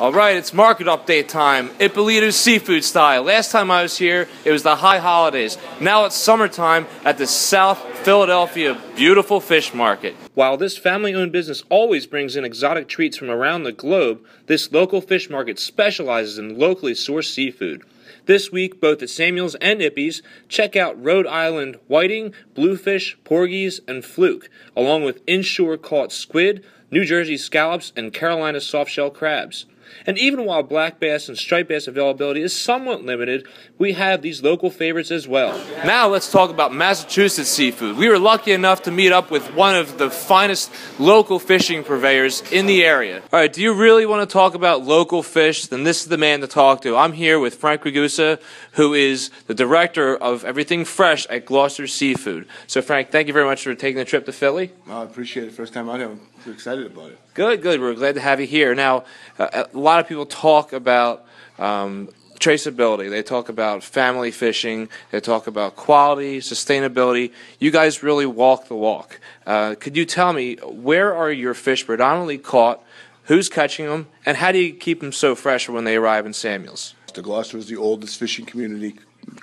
All right, it's market update time, Ippolito's seafood style. Last time I was here, it was the high holidays. Now it's summertime at the South Philadelphia Beautiful Fish Market. While this family-owned business always brings in exotic treats from around the globe, this local fish market specializes in locally sourced seafood. This week, both at Samuels and Ippy's, check out Rhode Island whiting, bluefish, porgies, and fluke, along with inshore caught squid, New Jersey scallops, and Carolina softshell crabs. And even while black bass and striped bass availability is somewhat limited, we have these local favorites as well. Now let's talk about Massachusetts seafood. We were lucky enough to meet up with one of the finest local fishing purveyors in the area. All right, do you really want to talk about local fish? Then this is the man to talk to. I'm here with Frank Ragusa, who is the director of Everything Fresh at Gloucester Seafood. So Frank, thank you very much for taking the trip to Philly. I appreciate it. First time out here. We're excited about it. Good, good. We're glad to have you here. Now, a lot of people talk about traceability. They talk about family fishing. They talk about quality, sustainability. You guys really walk the walk. Could you tell me, where are your fish predominantly caught, who's catching them, and how do you keep them so fresh when they arrive in Samuels? Gloucester is the oldest fishing community,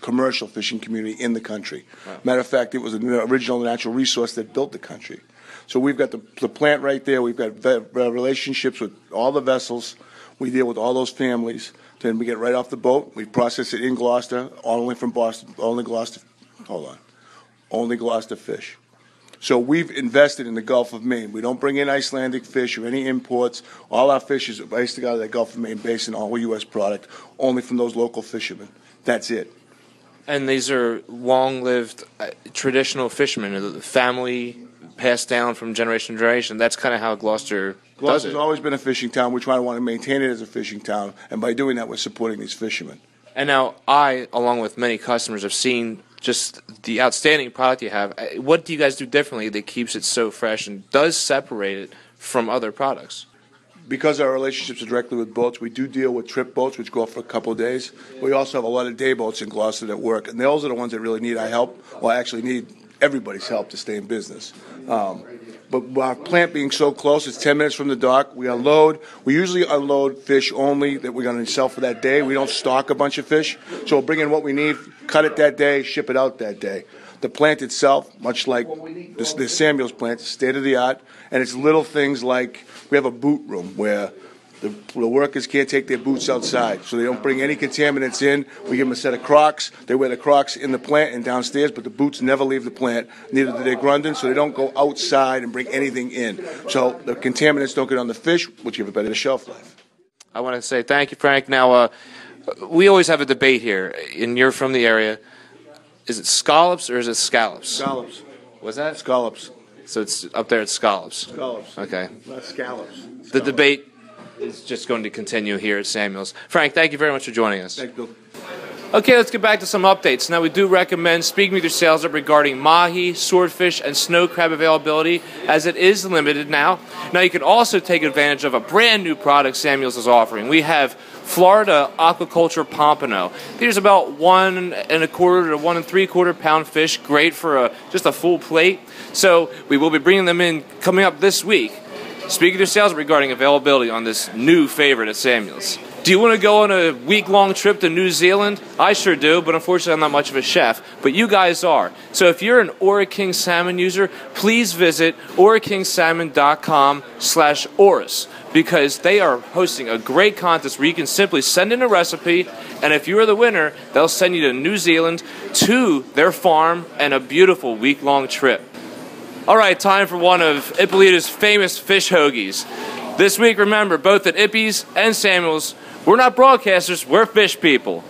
commercial fishing community in the country. Wow. Matter of fact, it was an original natural resource that built the country. So we've got the plant right there. We've got relationships with all the vessels. We deal with all those families. Then we get right off the boat. We process it in Gloucester, only from Boston, only Gloucester. Hold on, only Gloucester fish. So we've invested in the Gulf of Maine. We don't bring in Icelandic fish or any imports. All our fish is based out of the Gulf of Maine basin, all U.S. product, only from those local fishermen. That's it. And these are long-lived, traditional fishermen, the family passed down from generation to generation. That's kind of how Gloucester's always been a fishing town. We try to want to maintain it as a fishing town, and by doing that, we're supporting these fishermen. And now I, along with many customers, have seen just the outstanding product you have. What do you guys do differently that keeps it so fresh and does separate it from other products? Because our relationships are directly with boats, we do deal with trip boats, which go off for a couple of days. We also have a lot of day boats in Gloucester that work, and those are the ones that really need our help, or actually need everybody's help to stay in business. But our plant being so close, it's 10 minutes from the dock. We unload. We usually unload fish only that we're going to sell for that day. We don't stock a bunch of fish. So we'll bring in what we need, cut it that day, ship it out that day. The plant itself, much like the Samuels plant, is state-of-the-art, and it's little things like we have a boot room where the workers can't take their boots outside, so they don't bring any contaminants in. We give them a set of Crocs. They wear the Crocs in the plant and downstairs, but the boots never leave the plant, neither do their grundon, so they don't go outside and bring anything in. So the contaminants don't get on the fish, which give it better shelf life. I want to say thank you, Frank. Now, we always have a debate here, and you're from the area. Is it scallops or is it scallops? Scallops. What's that? Scallops. So it's up there, it's scallops. Scallops. Okay. Not scallops. Scallops. The debate is just going to continue here at Samuels. Frank, thank you very much for joining us. Thank you. Okay, let's get back to some updates. Now, we do recommend speaking with your sales rep regarding mahi, swordfish, and snow crab availability, as it is limited now. Now, you can also take advantage of a brand new product Samuels is offering. We have Florida aquaculture pompano. There's about 1 1/4 to 1 3/4 pound fish, great for just a full plate. So we will be bringing them in coming up this week. Speaking to your sales regarding availability on this new favorite at Samuels. Do you want to go on a week-long trip to New Zealand? I sure do, but unfortunately I'm not much of a chef, but you guys are. So if you're an Ora King Salmon user, please visit orakingsalmon.com/oris, because they are hosting a great contest where you can simply send in a recipe, and if you are the winner, they'll send you to New Zealand to their farm and a beautiful week-long trip. All right, time for one of Ippolito's famous fish hoagies. This week, remember, both at Ippy's and Samuels, we're not broadcasters, we're fish people.